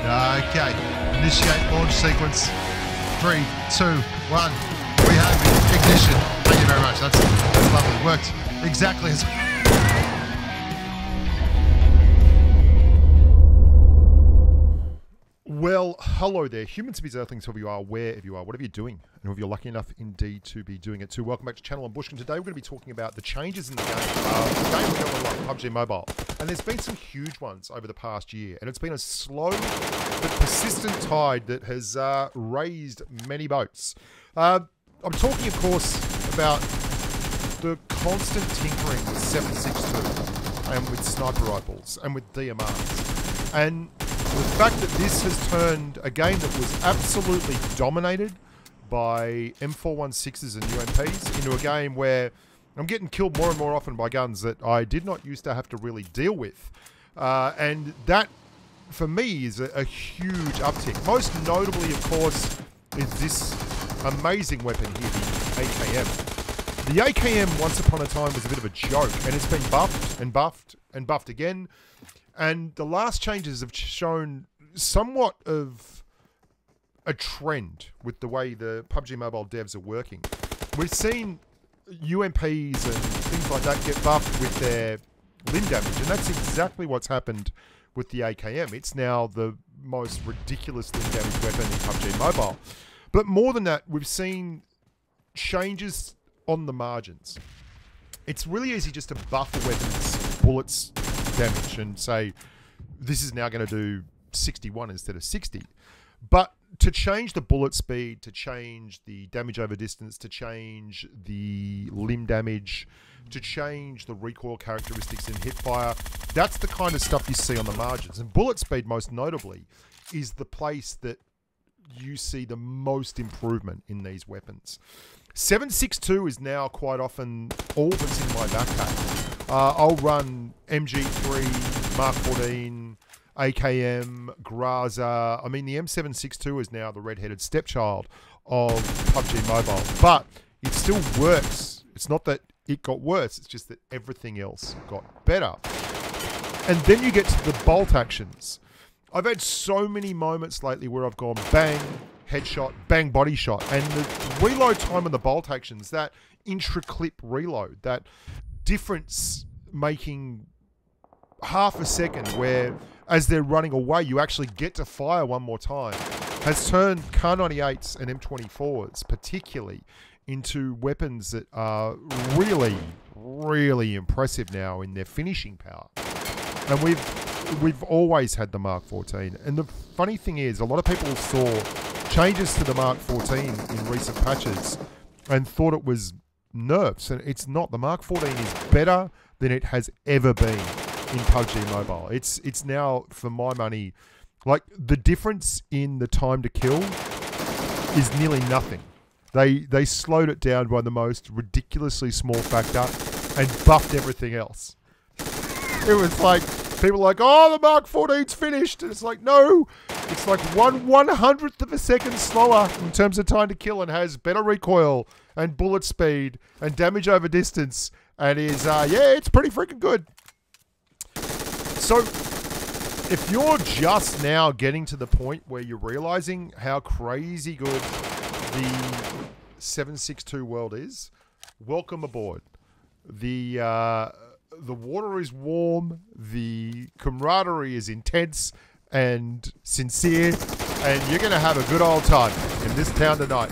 Okay, initiate launch sequence. 3, 2, 1. We have ignition. Thank you very much. That's lovely. Worked exactly as. Well, hello there. Humans to be Earthlings, whoever you are, wherever you are, whatever you're doing, and whoever you're lucky enough indeed to be doing it too. Welcome back to Channel on Bushka. Today we're going to be talking about the changes in the game. Game we don't like PUBG Mobile. And there's been some huge ones over the past year, and it's been a slow but persistent tide that has raised many boats. I'm talking, of course, about the constant tinkering with 7.62 and with sniper rifles and with DMRs. And the fact that this has turned a game that was absolutely dominated by M416s and UMPs into a game where I'm getting killed more and more often by guns that I did not used to have to really deal with. And that, for me, is a huge uptick. Most notably, of course, is this amazing weapon here, the AKM. The AKM, once upon a time, was a bit of a joke, and it's been buffed and buffed and buffed again. And the last changes have shown somewhat of a trend with the way the PUBG Mobile devs are working. We've seen UMPs and things like that get buffed with their limb damage, and that's exactly what's happened with the AKM. It's now the most ridiculous limb damage weapon in PUBG Mobile. But more than that, we've seen changes on the margins. It's really easy just to buff a weapon's bullets damage and say this is now going to do 61 instead of 60, but to change the bullet speed, to change the damage over distance, to change the limb damage, to change the recoil characteristics in hipfire, that's the kind of stuff you see on the margins. And bullet speed, most notably, is the place that you see the most improvement in these weapons. 7.62 is now quite often all that's in my backpack. I'll run MG3, Mark 14, AKM, Groza. I mean, the M762 is now the red-headed stepchild of PUBG Mobile, but it still works. It's not that it got worse, it's just that everything else got better. And then you get to the bolt actions. I've had so many moments lately where I've gone bang, headshot, bang, body shot. And the reload time on the bolt actions, that intra-clip reload, that difference making half a second where as they're running away, you actually get to fire one more time, has turned Kar98s and M24s particularly into weapons that are really, really impressive now in their finishing power. And we've always had the Mark 14. And the funny thing is, a lot of people saw changes to the Mark 14 in recent patches and thought it was nerfs, and it's not. The Mark 14 is better than it has ever been in PUBG Mobile. It's now, for my money, like the difference in the time to kill is nearly nothing. They slowed it down by the most ridiculously small factor and buffed everything else. It was like, people are like, oh, the Mark 14's finished. And it's like, no. It's like 1/100th of a second slower in terms of time to kill and has better recoil and bullet speed and damage over distance. And is, yeah, it's pretty freaking good. So if you're just now getting to the point where you're realizing how crazy good the 7.62 world is, welcome aboard. The water is warm, the camaraderie is intense and sincere, and you're going to have a good old time in this town tonight.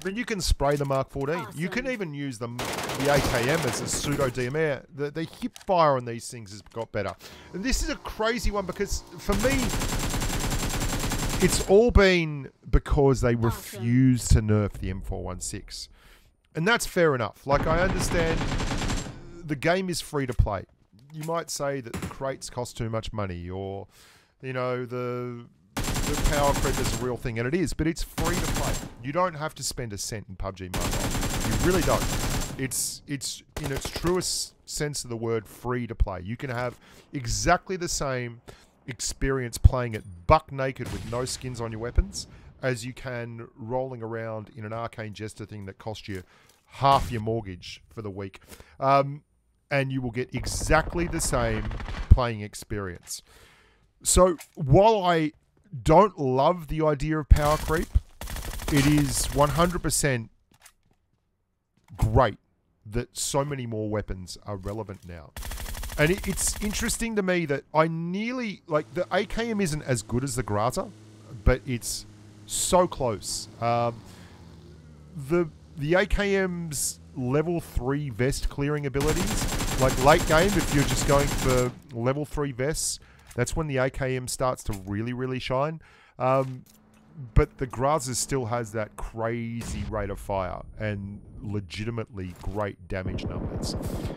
Then you can spray the Mark 14. Awesome. You can even use the AKM as a pseudo DMR. The hip fire on these things has got better. And this is a crazy one because, for me, it's all been because they refuse to nerf the M416. And that's fair enough. Like, I understand. The game is free to play. You might say that the crates cost too much money, or, you know, the power creep is a real thing, and it is, but it's free to play. You don't have to spend a cent in PUBG Mobile. You really don't. It's in its truest sense of the word, free to play. You can have exactly the same experience playing it buck naked with no skins on your weapons as you can rolling around in an arcane jester thing that cost you half your mortgage for the week. And you will get exactly the same playing experience. So while I don't love the idea of power creep. It is 100% great that so many more weapons are relevant now. And it's interesting to me that I nearly... Like, the AKM isn't as good as the Groza, but it's so close. The AKM's level 3 vest clearing abilities, like late game, if you're just going for level 3 vests, that's when the AKM starts to really, really shine. But the Groza still has that crazy rate of fire and legitimately great damage numbers.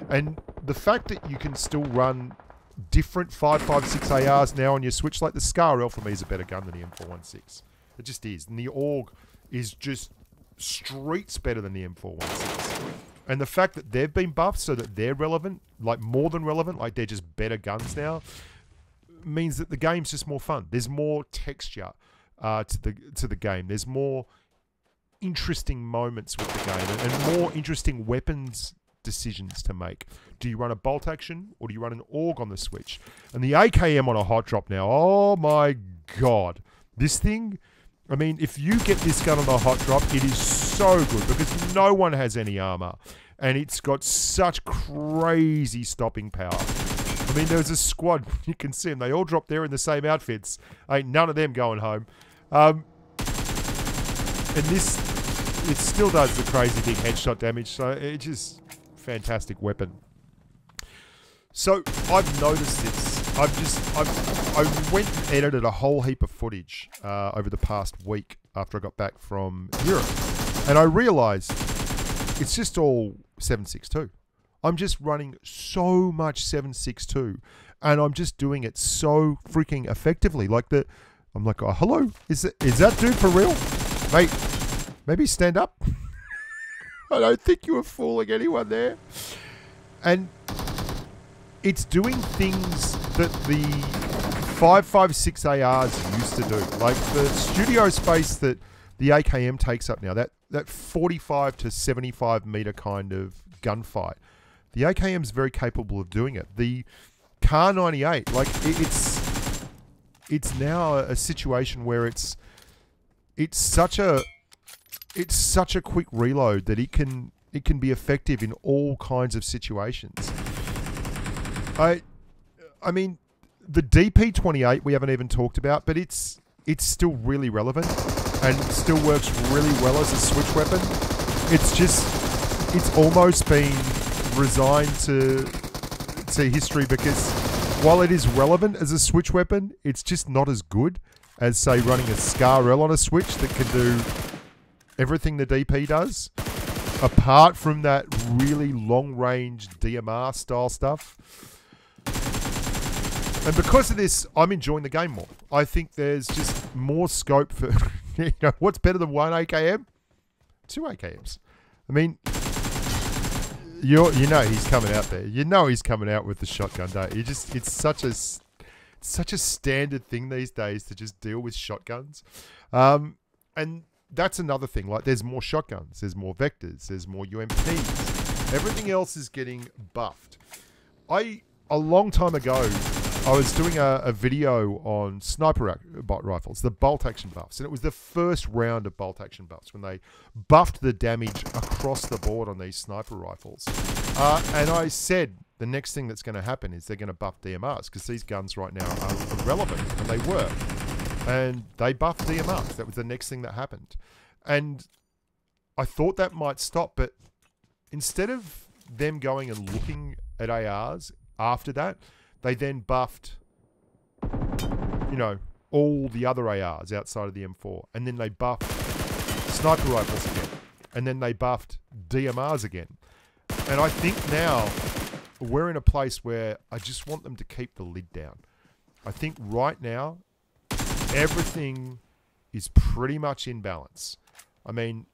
And the fact that you can still run different 5.56 ARs now on your Switch, like the Scar L for me is a better gun than the M416. It just is. And the Aug is just streets better than the M416. And the fact that they've been buffed so that they're relevant, like more than relevant, like they're just better guns now, means that the game's just more fun. There's more texture to the game. There's more interesting moments with the game and more interesting weapons decisions to make. Do you run a bolt action or do you run an AUG on the Switch? And the AKM on a hot drop now, oh my god. This thing, I mean, if you get this gun on a hot drop, it is so good because no one has any armor. And it's got such crazy stopping power. I mean, there was a squad, you can see them, they all dropped there in the same outfits. Ain't none of them going home. And this, it still does the crazy big headshot damage, so it's just fantastic weapon. So, I've noticed this. I went and edited a whole heap of footage over the past week after I got back from Europe. And I realized it's just all 7.62. I'm just running so much 7.62 and I'm just doing it so freaking effectively. Like that, I'm like, oh, hello, is that dude for real? Mate, maybe stand up. I don't think you were fooling anyone there. And it's doing things that the 5.56 ARs used to do. Like the studio space that the AKM takes up now, that 45 to 75 meter kind of gunfight. The AKM is very capable of doing it. The Kar98, like it's now a situation where it's such a quick reload that it can be effective in all kinds of situations. I mean, the DP-28 we haven't even talked about, but it's still really relevant and still works really well as a Switch weapon. It's almost been resigned to history because while it is relevant as a Switch weapon, it's just not as good as, say, running a Scar L on a Switch that can do everything the DP does, apart from that really long-range DMR style stuff. And because of this, I'm enjoying the game more. I think there's just more scope for, you know, what's better than one AKM? Two AKMs. I mean... You know he's coming out there. You know he's coming out with the shotgun, don't you? It's such a standard thing these days to just deal with shotguns. And that's another thing. Like, there's more shotguns. There's more vectors. There's more UMPs. Everything else is getting buffed. A long time ago, I was doing a video on sniper rifles, the bolt action buffs. And it was the first round of bolt action buffs when they buffed the damage across the board on these sniper rifles. And I said the next thing that's going to happen is they're going to buff DMRs because these guns right now are irrelevant, and they were. And they buffed DMRs. That was the next thing that happened. And I thought that might stop, but instead of them going and looking at ARs after that, they then buffed, you know, all the other ARs outside of the M4. And then they buffed sniper rifles again. And then they buffed DMRs again. And I think now we're in a place where I just want them to keep the lid down. I think right now, everything is pretty much in balance. I mean,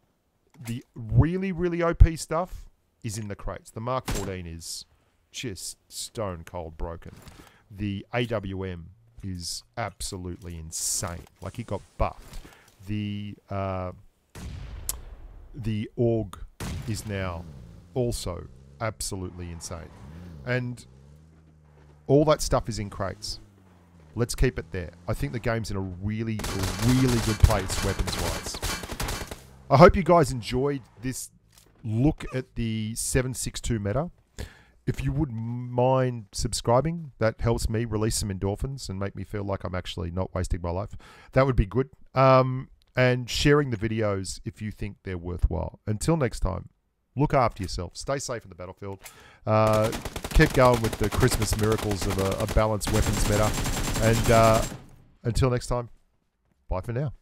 the really, really OP stuff is in the crates. The Mark 14 is... just stone cold broken. The AWM is absolutely insane. Like, he got buffed. The AUG is now also absolutely insane. And all that stuff is in crates. Let's keep it there. I think the game's in a really, really good place weapons-wise. I hope you guys enjoyed this look at the 762 meta. If you wouldn't mind subscribing, that helps me release some endorphins and make me feel like I'm actually not wasting my life. That would be good. And sharing the videos if you think they're worthwhile. Until next time, look after yourself. Stay safe in the battlefield. Keep going with the Christmas miracles of a balanced weapons meta. And until next time, bye for now.